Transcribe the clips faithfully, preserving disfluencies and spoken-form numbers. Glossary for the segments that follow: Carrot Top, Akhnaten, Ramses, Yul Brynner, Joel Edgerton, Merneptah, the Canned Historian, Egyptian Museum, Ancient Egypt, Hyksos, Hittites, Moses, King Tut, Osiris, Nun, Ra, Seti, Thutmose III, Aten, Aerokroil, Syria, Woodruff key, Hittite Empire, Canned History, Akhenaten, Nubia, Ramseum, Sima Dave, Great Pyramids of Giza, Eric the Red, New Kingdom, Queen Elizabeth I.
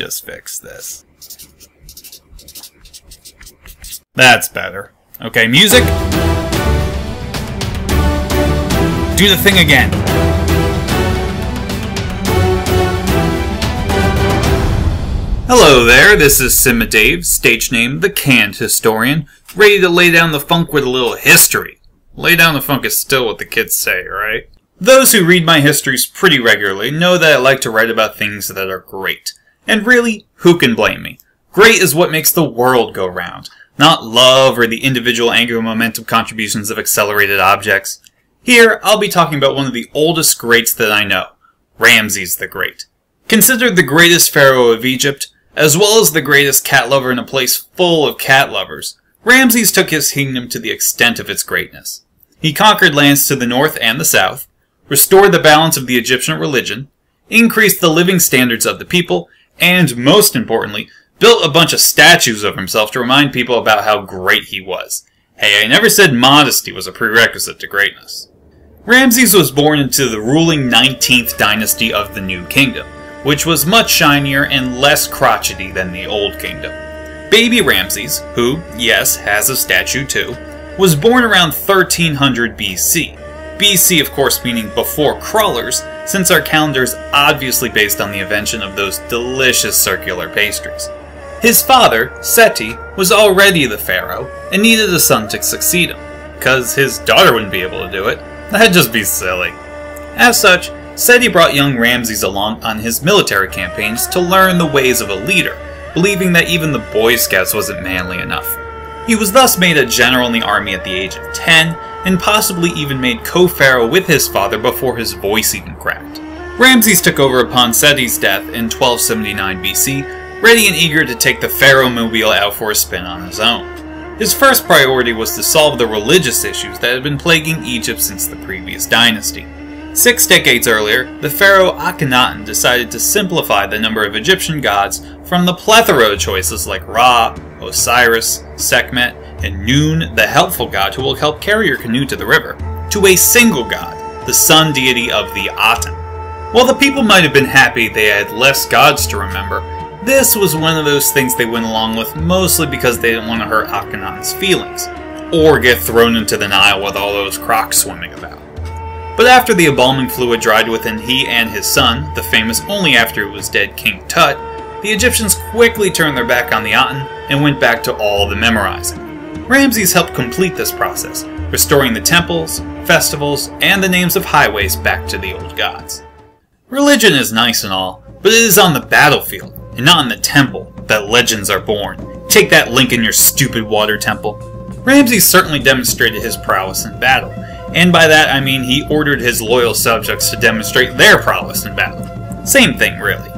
just fix this. That's better. Okay, music. Do the thing again. Hello there, this is Sima Dave, stage name the Canned Historian, ready to lay down the funk with a little history. Lay down the funk is still what the kids say, right? Those who read my histories pretty regularly know that I like to write about things that are great. And really, who can blame me? Great is what makes the world go round, not love or the individual angular momentum contributions of accelerated objects. Here, I'll be talking about one of the oldest greats that I know, Ramses the Great. Considered the greatest pharaoh of Egypt, as well as the greatest cat lover in a place full of cat lovers, Ramses took his kingdom to the extent of its greatness. He conquered lands to the north and the south, restored the balance of the Egyptian religion, increased the living standards of the people, and, most importantly, built a bunch of statues of himself to remind people about how great he was. Hey, I never said modesty was a prerequisite to greatness. Ramses was born into the ruling nineteenth dynasty of the New Kingdom, which was much shinier and less crotchety than the Old Kingdom. Baby Ramses, who, yes, has a statue too, was born around thirteen hundred B C. B C, of course, meaning before crullers, since our calendar is obviously based on the invention of those delicious circular pastries. His father, Seti, was already the pharaoh and needed a son to succeed him, cause his daughter wouldn't be able to do it. That'd just be silly. As such, Seti brought young Ramses along on his military campaigns to learn the ways of a leader, believing that even the Boy Scouts wasn't manly enough. He was thus made a general in the army at the age of ten, and possibly even made co-pharaoh with his father before his voice even cracked. Ramses took over upon Seti's death in twelve seventy-nine B C, ready and eager to take the pharaoh-mobile out for a spin on his own. His first priority was to solve the religious issues that had been plaguing Egypt since the previous dynasty. Six decades earlier, the pharaoh Akhenaten decided to simplify the number of Egyptian gods from the plethora of choices like Ra, Osiris, Sekhmet, and Nun, the helpful god who will help carry your canoe to the river, to a single god, the sun deity of the Aten. While the people might have been happy they had less gods to remember, this was one of those things they went along with mostly because they didn't want to hurt Akhenaten's feelings, or get thrown into the Nile with all those crocs swimming about. But after the embalming fluid dried within he and his son, the famous only after he was dead King Tut, the Egyptians quickly turned their back on the Aten and went back to all the memorizing. Ramses helped complete this process, restoring the temples, festivals, and the names of highways back to the old gods. Religion is nice and all, but it is on the battlefield, and not in the temple, that legends are born. Take that, Lincoln, your stupid water temple. Ramses certainly demonstrated his prowess in battle, and by that I mean he ordered his loyal subjects to demonstrate their prowess in battle. Same thing, really.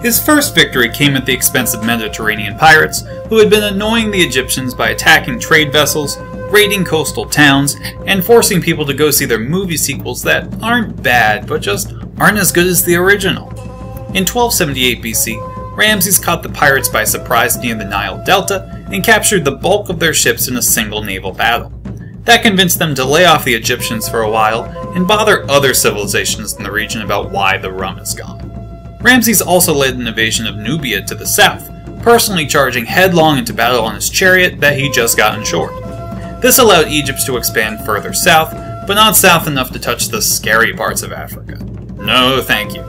His first victory came at the expense of Mediterranean pirates, who had been annoying the Egyptians by attacking trade vessels, raiding coastal towns, and forcing people to go see their movie sequels that aren't bad, but just aren't as good as the original. In twelve seventy-eight B C, Ramses caught the pirates by surprise near the Nile Delta and captured the bulk of their ships in a single naval battle. That convinced them to lay off the Egyptians for a while and bother other civilizations in the region about why the rum is gone. Ramses also led an invasion of Nubia to the south, personally charging headlong into battle on his chariot that he just got insured. This allowed Egypt to expand further south, but not south enough to touch the scary parts of Africa. No thank you.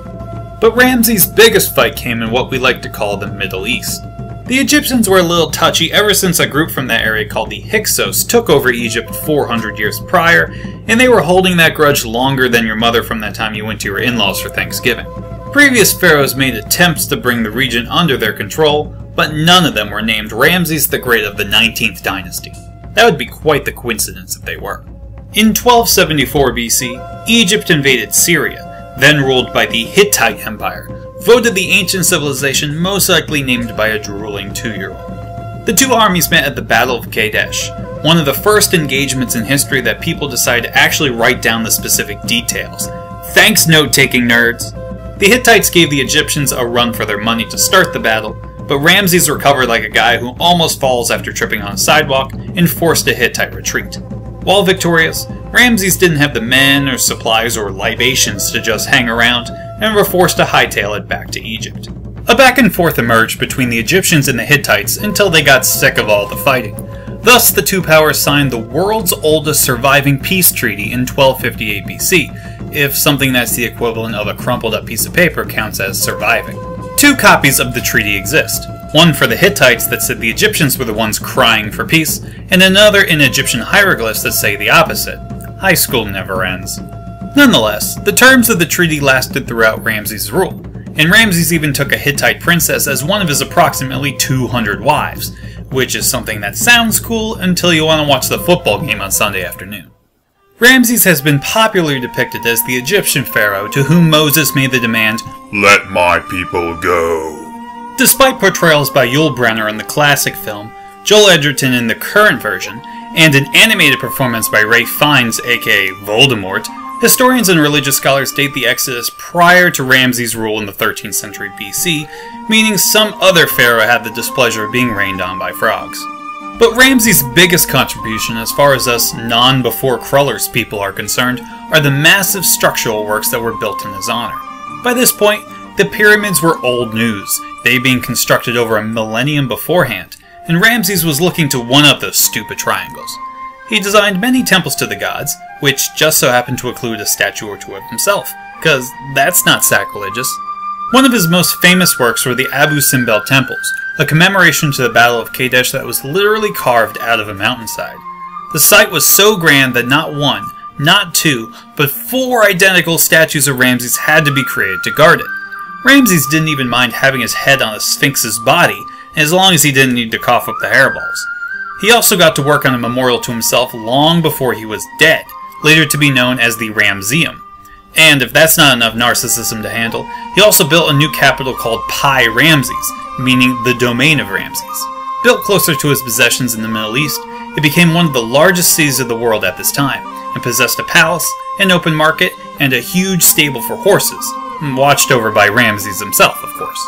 But Ramses' biggest fight came in what we like to call the Middle East. The Egyptians were a little touchy ever since a group from that area called the Hyksos took over Egypt four hundred years prior, and they were holding that grudge longer than your mother from that time you went to your in-laws for Thanksgiving. Previous pharaohs made attempts to bring the region under their control, but none of them were named Ramses the Great of the nineteenth dynasty. That would be quite the coincidence if they were. In twelve seventy-four B C, Egypt invaded Syria, then ruled by the Hittite Empire, voted the ancient civilization most likely named by a drooling two-year-old. The two armies met at the Battle of Kadesh, one of the first engagements in history that people decide to actually write down the specific details. Thanks, note-taking nerds! The Hittites gave the Egyptians a run for their money to start the battle, but Ramses recovered like a guy who almost falls after tripping on a sidewalk and forced a Hittite retreat. While victorious, Ramses didn't have the men or supplies or libations to just hang around and were forced to hightail it back to Egypt. A back and forth emerged between the Egyptians and the Hittites until they got sick of all the fighting. Thus, the two powers signed the world's oldest surviving peace treaty in twelve fifty-eight B C, if something that's the equivalent of a crumpled up piece of paper counts as surviving. Two copies of the treaty exist, one for the Hittites that said the Egyptians were the ones crying for peace, and another in Egyptian hieroglyphs that say the opposite. High school never ends. Nonetheless, the terms of the treaty lasted throughout Ramses' rule, and Ramses even took a Hittite princess as one of his approximately two hundred wives, which is something that sounds cool until you want to watch the football game on Sunday afternoon. Ramses has been popularly depicted as the Egyptian pharaoh to whom Moses made the demand, "Let my people go." Despite portrayals by Yul Brynner in the classic film, Joel Edgerton in the current version, and an animated performance by Ralph Fiennes, aka Voldemort, historians and religious scholars date the Exodus prior to Ramses' rule in the thirteenth century B C, meaning some other pharaoh had the displeasure of being rained on by frogs. But Ramses' biggest contribution as far as us non-before-Crullers people are concerned are the massive structural works that were built in his honor. By this point, the pyramids were old news, they being constructed over a millennium beforehand, and Ramses was looking to one-up those stupid triangles. He designed many temples to the gods, which just so happened to include a statue or two of himself, because that's not sacrilegious. One of his most famous works were the Abu Simbel temples, a commemoration to the Battle of Kadesh that was literally carved out of a mountainside. The site was so grand that not one, not two, but four identical statues of Ramses had to be created to guard it. Ramses didn't even mind having his head on a sphinx's body, as long as he didn't need to cough up the hairballs. He also got to work on a memorial to himself long before he was dead, later to be known as the Ramseum. And if that's not enough narcissism to handle, he also built a new capital called Pi Ramses, meaning the domain of Ramses. Built closer to his possessions in the Middle East, it became one of the largest cities of the world at this time, and possessed a palace, an open market, and a huge stable for horses, watched over by Ramses himself, of course.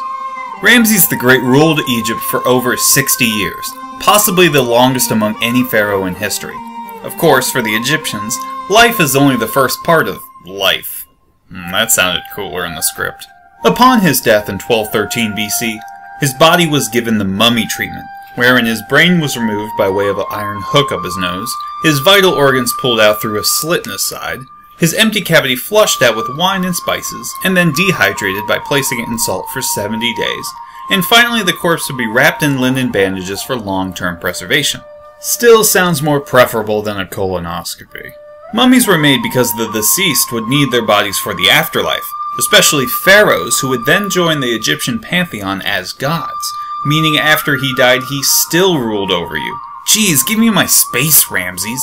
Ramses the Great ruled Egypt for over sixty years. Possibly the longest among any pharaoh in history. Of course, for the Egyptians, life is only the first part of life. That sounded cooler in the script. Upon his death in twelve thirteen B C, his body was given the mummy treatment, wherein his brain was removed by way of an iron hook up his nose, his vital organs pulled out through a slit in his side, his empty cavity flushed out with wine and spices, and then dehydrated by placing it in salt for seventy days, and finally the corpse would be wrapped in linen bandages for long-term preservation. Still sounds more preferable than a colonoscopy. Mummies were made because the deceased would need their bodies for the afterlife, especially pharaohs who would then join the Egyptian pantheon as gods, meaning after he died he still ruled over you. Geez, give me my space, Ramses.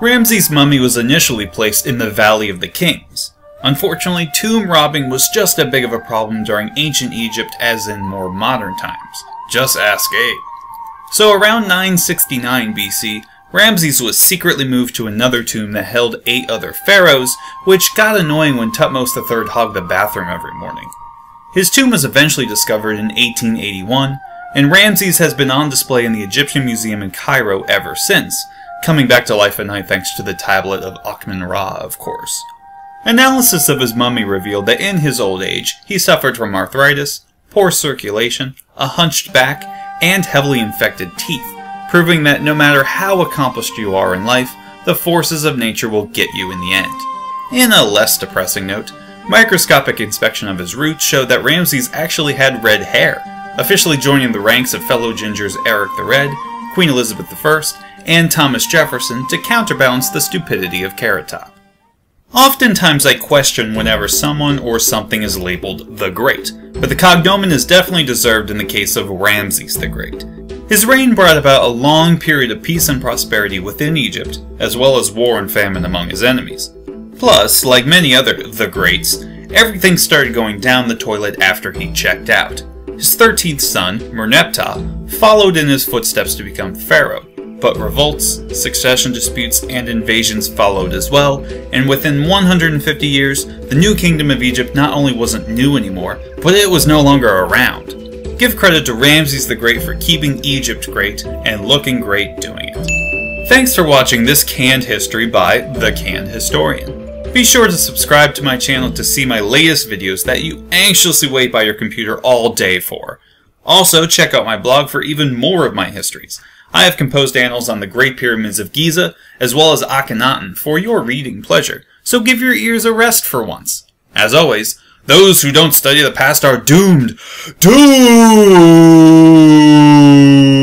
Ramses' mummy was initially placed in the Valley of the Kings. Unfortunately, tomb robbing was just as big of a problem during ancient Egypt as in more modern times. Just ask Abe. So around nine sixty-nine B C, Ramses was secretly moved to another tomb that held eight other pharaohs, which got annoying when Thutmose the third hogged the bathroom every morning. His tomb was eventually discovered in eighteen eighty-one, and Ramses has been on display in the Egyptian Museum in Cairo ever since, coming back to life at night thanks to the tablet of Akhnaten, of course. Analysis of his mummy revealed that in his old age, he suffered from arthritis, poor circulation, a hunched back, and heavily infected teeth, proving that no matter how accomplished you are in life, the forces of nature will get you in the end. In a less depressing note, microscopic inspection of his roots showed that Ramses actually had red hair, officially joining the ranks of fellow gingers Eric the Red, Queen Elizabeth the First, and Thomas Jefferson to counterbalance the stupidity of Carrot Top. Oftentimes I question whenever someone or something is labeled the Great, but the cognomen is definitely deserved in the case of Ramses the Great. His reign brought about a long period of peace and prosperity within Egypt, as well as war and famine among his enemies. Plus, like many other the Greats, everything started going down the toilet after he checked out. His thirteenth son, Merneptah, followed in his footsteps to become pharaoh. But revolts, succession disputes, and invasions followed as well, and within one hundred fifty years, the New Kingdom of Egypt not only wasn't new anymore, but it was no longer around. Give credit to Ramses the Great for keeping Egypt great and looking great doing it. Thanks for watching this Canned History by the Canned Historian. Be sure to subscribe to my channel to see my latest videos that you anxiously wait by your computer all day for. Also, check out my blog for even more of my histories. I have composed annals on the Great Pyramids of Giza, as well as Akhenaten, for your reading pleasure, so give your ears a rest for once. As always, those who don't study the past are doomed. Doomed!